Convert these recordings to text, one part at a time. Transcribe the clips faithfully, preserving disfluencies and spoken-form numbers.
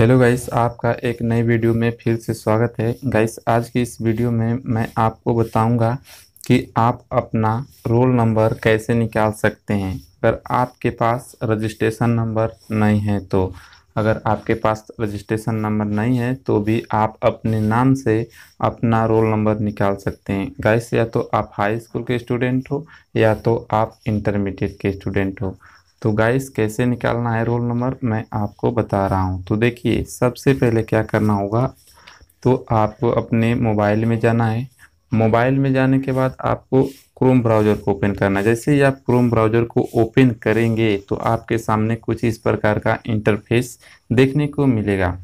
Hello guys, आपका एक नई वीडियो में फिर से स्वागत है। गाइस, आज की इस वीडियो में मैं आपको बताऊंगा कि आप अपना रोल नंबर कैसे निकाल सकते हैं अगर आपके पास रजिस्ट्रेशन नंबर नहीं है। तो अगर आपके पास रजिस्ट्रेशन नंबर नहीं है तो भी आप अपने नाम से अपना रोल नंबर निकाल सकते हैं। गाइस, या तो आप हाई स्कूल के स्टूडेंट हो या तो आप इंटरमीडिएट के स्टूडेंट हो। तो गाइस, कैसे निकालना है रोल नंबर मैं आपको बता रहा हूँ। तो देखिए, सबसे पहले क्या करना होगा, तो आपको अपने मोबाइल में जाना है। मोबाइल में जाने के बाद आपको क्रोम ब्राउज़र को ओपन करना है। जैसे ही आप क्रोम ब्राउज़र को ओपन करेंगे तो आपके सामने कुछ इस प्रकार का इंटरफेस देखने को मिलेगा।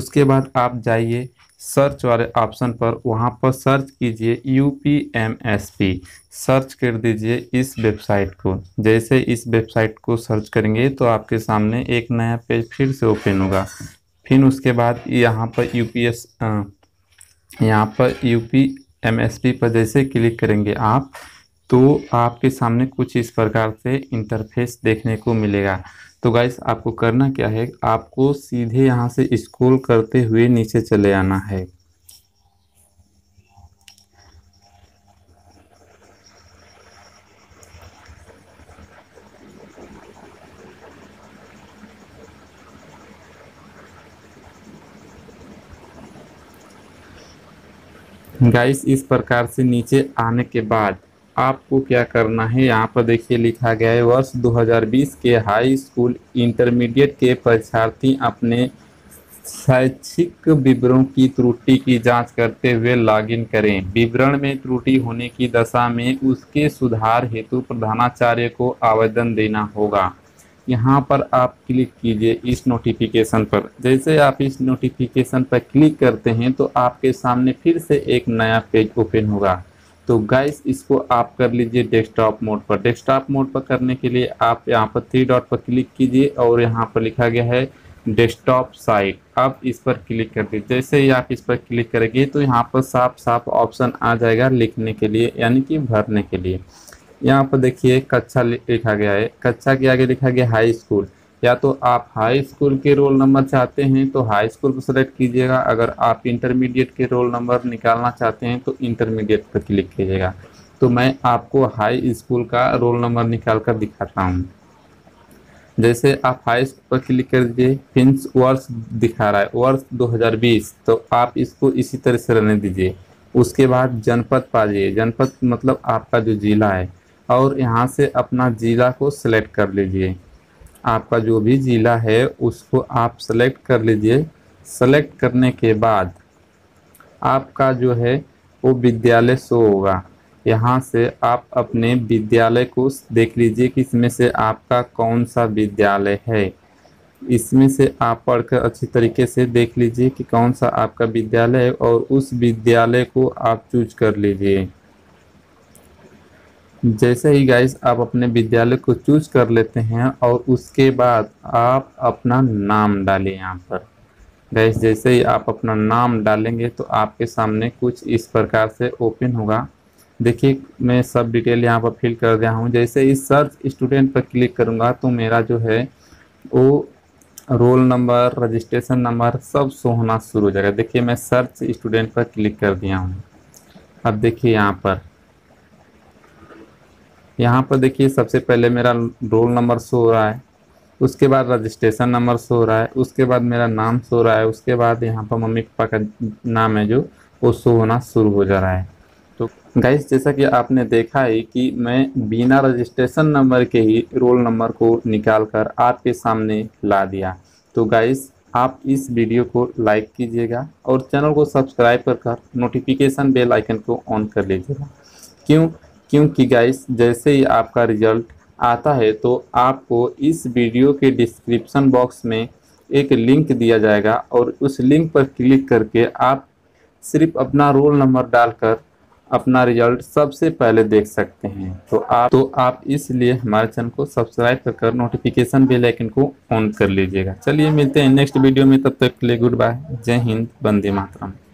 उसके बाद आप जाइए सर्च वाले ऑप्शन पर, वहाँ पर सर्च कीजिए U P M S P. Search कर दीजिए इस वेबसाइट को। जैसे इस वेबसाइट को सर्च करेंगे तो आपके सामने एक नया पेज फिर से ओपन होगा। फिर उसके बाद यहाँ पर यू पी एस यहाँ पर U P M S P पर जैसे क्लिक करेंगे आप, तो आपके सामने कुछ इस प्रकार से इंटरफेस देखने को मिलेगा। तो गाइस, आपको करना क्या है, आपको सीधे यहाँ से स्क्रॉल करते हुए नीचे चले आना है। गाइस, इस प्रकार से नीचे आने के बाद आपको क्या करना है, यहाँ पर देखिए लिखा गया है वर्ष दो हज़ार बीस के हाई स्कूल इंटरमीडिएट के परीक्षार्थी अपने शैक्षिक विवरणों की त्रुटि की जांच करते हुए लॉगिन करें। विवरण में त्रुटि होने की दशा में उसके सुधार हेतु प्रधानाचार्य को आवेदन देना होगा। यहाँ पर आप क्लिक कीजिए इस नोटिफिकेशन पर। जैसे आप इस नोटिफिकेशन पर क्लिक करते हैं तो आपके सामने फिर से एक नया पेज ओपन होगा। तो गाइस, इसको आप कर लीजिए डेस्कटॉप मोड पर। डेस्कटॉप मोड पर करने के लिए आप यहाँ पर थ्री डॉट पर क्लिक कीजिए और यहाँ पर लिखा गया है डेस्कटॉप साइट। आप इस पर क्लिक कर दीजिए। जैसे ही आप इस पर क्लिक करेंगे तो यहाँ पर साफ साफ ऑप्शन आ जाएगा लिखने के लिए, यानी कि भरने के लिए। यहाँ पर देखिए कक्षा लिखा गया है, कक्षा के आगे लिखा गया हाई स्कूल। या तो आप हाई स्कूल के रोल नंबर चाहते हैं तो हाई स्कूल को सेलेक्ट कीजिएगा। अगर आप इंटरमीडिएट के रोल नंबर निकालना चाहते हैं तो इंटरमीडिएट पर क्लिक कीजिएगा। तो मैं आपको हाई स्कूल का रोल नंबर निकाल कर दिखाता हूँ। जैसे आप हाई स्कूल पर क्लिक कर दीजिए, फिर वर्ष दिखा रहा है वर्ष दो हज़ार बीस, तो आप इसको इसी तरह से रहने दीजिए। उसके बाद जनपद पा जाइए, जनपद मतलब आपका जो ज़िला है, और यहाँ से अपना ज़िला को सिलेक्ट कर लीजिए। आपका जो भी ज़िला है उसको आप सेलेक्ट कर लीजिए। सेलेक्ट करने के बाद आपका जो है वो विद्यालय शो होगा। यहाँ से आप अपने विद्यालय को देख लीजिए कि इसमें से आपका कौन सा विद्यालय है। इसमें से आप पढ़कर अच्छी तरीके से देख लीजिए कि कौन सा आपका विद्यालय है और उस विद्यालय को आप चूज कर लीजिए। जैसे ही गाइस आप अपने विद्यालय को चूज कर लेते हैं और उसके बाद आप अपना नाम डालें यहाँ पर। गाइस, जैसे ही आप अपना नाम डालेंगे तो आपके सामने कुछ इस प्रकार से ओपन होगा। देखिए, मैं सब डिटेल यहाँ पर फिल कर दिया हूँ। जैसे ही सर्च स्टूडेंट पर क्लिक करूँगा तो मेरा जो है वो रोल नंबर, रजिस्ट्रेशन नंबर सब शो होना शुरू हो जाएगा। देखिए, मैं सर्च स्टूडेंट पर क्लिक कर दिया हूँ। अब देखिए यहाँ पर यहाँ पर देखिए सबसे पहले मेरा रोल नंबर शो हो रहा है, उसके बाद रजिस्ट्रेशन नंबर शो हो रहा है, उसके बाद मेरा नाम शो हो रहा है, उसके बाद यहाँ पर मम्मी पापा का नाम है जो वो शो होना शुरू हो जा रहा है। तो गाइस, जैसा कि आपने देखा है कि मैं बिना रजिस्ट्रेशन नंबर के ही रोल नंबर को निकाल कर आपके सामने ला दिया। तो गाइस, आप इस वीडियो को लाइक कीजिएगा और चैनल को सब्सक्राइब कर कर नोटिफिकेशन बेल आइकन को ऑन कर लीजिएगा। क्यों क्योंकि गाइस, जैसे ही आपका रिजल्ट आता है तो आपको इस वीडियो के डिस्क्रिप्शन बॉक्स में एक लिंक दिया जाएगा और उस लिंक पर क्लिक करके आप सिर्फ अपना रोल नंबर डालकर अपना रिजल्ट सबसे पहले देख सकते हैं। तो आप तो आप इसलिए हमारे चैनल को सब्सक्राइब कर कर नोटिफिकेशन बेल आइकन को ऑन कर लीजिएगा। चलिए, मिलते हैं नेक्स्ट वीडियो में। तब तक के लिए गुड बाय, जय हिंद, वंदे मातरम।